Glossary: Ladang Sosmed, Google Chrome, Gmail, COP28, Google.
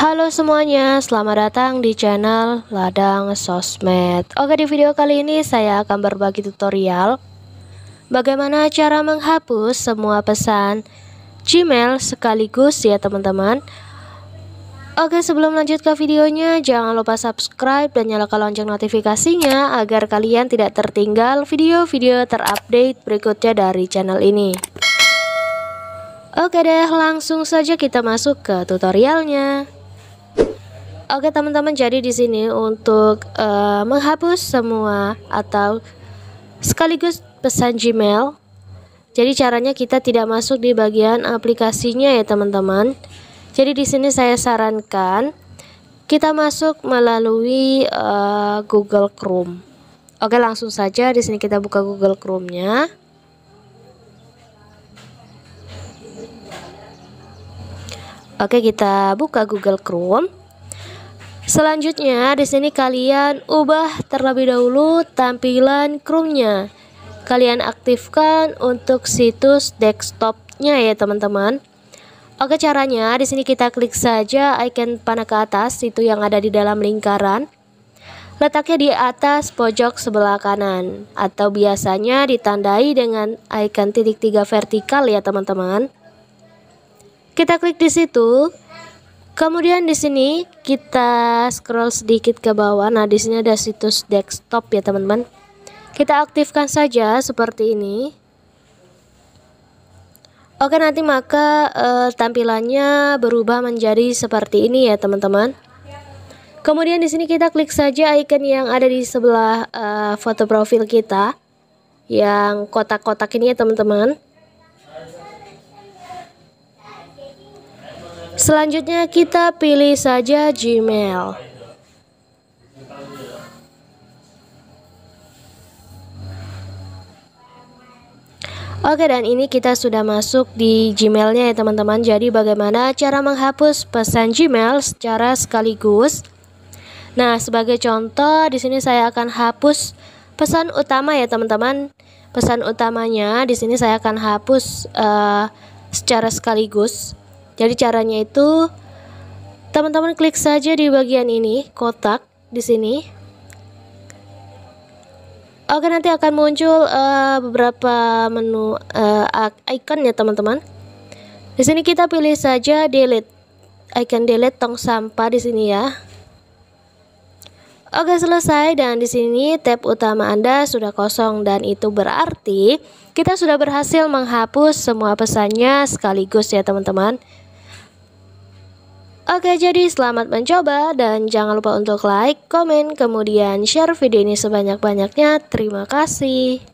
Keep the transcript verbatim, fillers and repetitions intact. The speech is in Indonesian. Halo semuanya, selamat datang di channel Ladang Sosmed. Oke, di video kali ini saya akan berbagi tutorial bagaimana cara menghapus semua pesan Gmail sekaligus ya teman-teman. Oke, sebelum lanjut ke videonya, jangan lupa subscribe dan nyalakan lonceng notifikasinya agar kalian tidak tertinggal video-video terupdate berikutnya dari channel ini. Oke deh, langsung saja kita masuk ke tutorialnya. Oke teman-teman, jadi di sini untuk uh, menghapus semua atau sekaligus pesan Gmail. Jadi caranya kita tidak masuk di bagian aplikasinya ya teman-teman. Jadi di sini saya sarankan kita masuk melalui uh, Google Chrome. Oke, langsung saja di sini kita buka Google Chrome-nya. Oke, kita buka Google Chrome. Selanjutnya, di sini kalian ubah terlebih dahulu tampilan Chrome-nya. Kalian aktifkan untuk situs desktop-nya ya, teman-teman. Oke, caranya di sini kita klik saja icon panah ke atas itu yang ada di dalam lingkaran. Letaknya di atas pojok sebelah kanan atau biasanya ditandai dengan icon titik tiga vertikal ya, teman-teman. Kita klik di situ. Kemudian di sini kita scroll sedikit ke bawah. Nah, di sini ada situs desktop ya, teman-teman. Kita aktifkan saja seperti ini. Oke, nanti maka e, tampilannya berubah menjadi seperti ini ya, teman-teman. Kemudian di sini kita klik saja icon yang ada di sebelah e, foto profil kita yang kotak-kotak ini ya, teman-teman. Selanjutnya kita pilih saja Gmail. Oke, dan ini kita sudah masuk di Gmail-nya ya teman-teman. Jadi bagaimana cara menghapus pesan Gmail secara sekaligus? Nah, sebagai contoh di sini saya akan hapus pesan utama ya teman-teman. Pesan utamanya di sini saya akan hapus uh, secara sekaligus. Jadi caranya itu teman-teman klik saja di bagian ini kotak di sini. Oke, nanti akan muncul uh, beberapa menu uh, icon ya teman-teman. Di sini kita pilih saja delete, icon delete tong sampah di sini ya. Oke, selesai, dan di sini tab utama Anda sudah kosong dan itu berarti kita sudah berhasil menghapus semua pesannya sekaligus ya teman-teman. Oke, jadi selamat mencoba dan jangan lupa untuk like, komen, kemudian share video ini sebanyak-banyaknya. Terima kasih.